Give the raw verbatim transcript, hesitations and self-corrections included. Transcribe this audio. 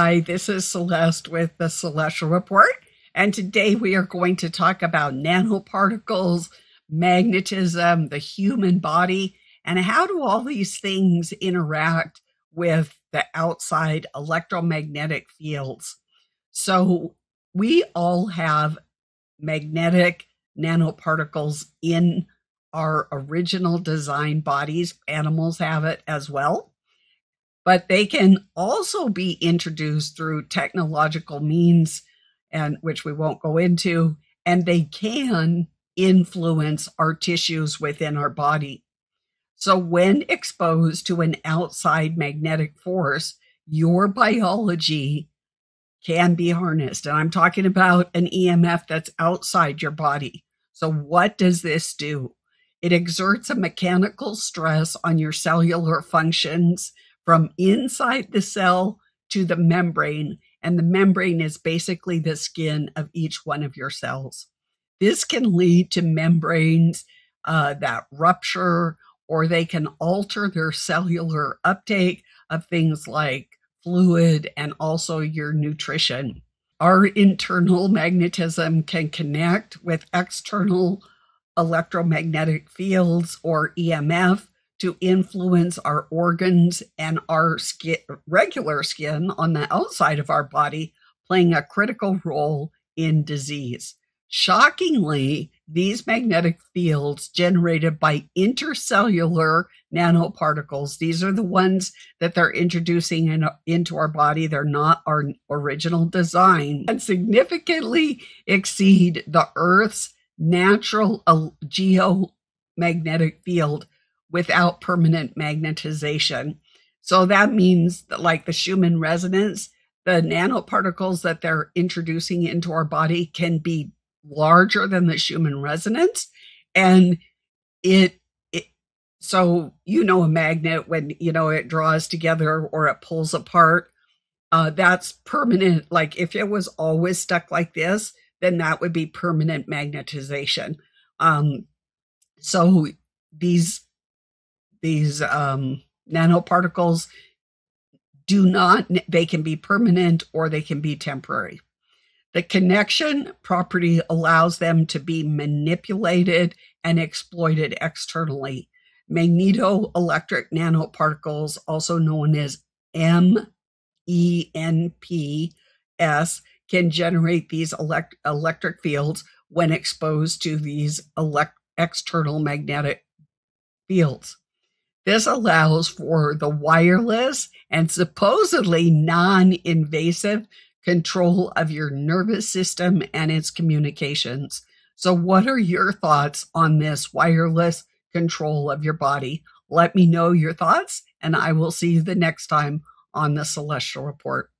Hi, this is Celeste with the Celestial Report, and today we are going to talk about nanoparticles, magnetism, the human body, and how do all these things interact with the outside electromagnetic fields. So we all have magnetic nanoparticles in our original design bodies. Animals have it as well. But they can also be introduced through technological means, and which we won't go into, and they can influence our tissues within our body. So when exposed to an outside magnetic force, your biology can be harnessed. And I'm talking about an E M F that's outside your body. So what does this do? It exerts a mechanical stress on your cellular functions, from inside the cell to the membrane, and the membrane is basically the skin of each one of your cells. This can lead to membranes uh, that rupture, or they can alter their cellular uptake of things like fluid and also your nutrition. Our internal magnetism can connect with external electromagnetic fields, or E M F, to influence our organs and our skin, regular skin on the outside of our body, playing a critical role in disease. Shockingly, these magnetic fields generated by intercellular nanoparticles, these are the ones that they're introducing in, into our body, they're not our original design, and significantly exceed the Earth's natural geomagnetic field without permanent magnetization. So that means that, like the Schumann resonance, the nanoparticles that they're introducing into our body can be larger than the Schumann resonance. And it, it so, you know, a magnet, when, you know, it draws together or it pulls apart, uh, that's permanent. Like if it was always stuck like this, then that would be permanent magnetization. Um, so these These um, nanoparticles do not, they can be permanent or they can be temporary. The connection property allows them to be manipulated and exploited externally. Magnetoelectric nanoparticles, also known as MENPS, can generate these elect electric fields when exposed to these elect external magnetic fields. This allows for the wireless and supposedly non-invasive control of your nervous system and its communications. So what are your thoughts on this wireless control of your body? Let me know your thoughts, and I will see you the next time on the Celestial Report.